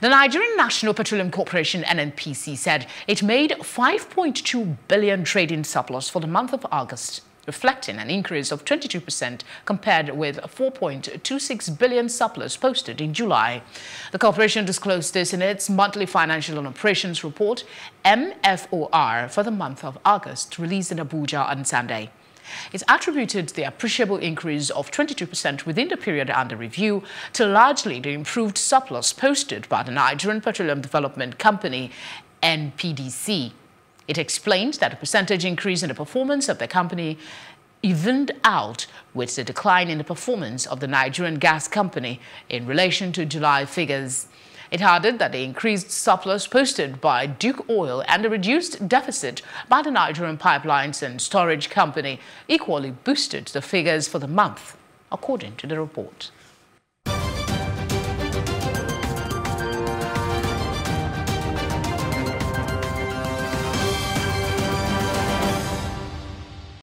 The Nigerian National Petroleum Corporation, NNPC, said it made 5.2 billion trading surplus for the month of August, reflecting an increase of 22% compared with 4.26 billion surplus posted in July. The corporation disclosed this in its monthly financial and operations report, MFOR, for the month of August, released in Abuja on Sunday. It attributed the appreciable increase of 22% within the period under review to largely the improved surplus posted by the Nigerian Petroleum Development Company, NPDC. It explained that the percentage increase in the performance of the company evened out with the decline in the performance of the Nigerian Gas Company in relation to July figures. It added that the increased surplus posted by Duke Oil and the reduced deficit by the Nigerian Pipelines and Storage Company equally boosted the figures for the month, according to the report.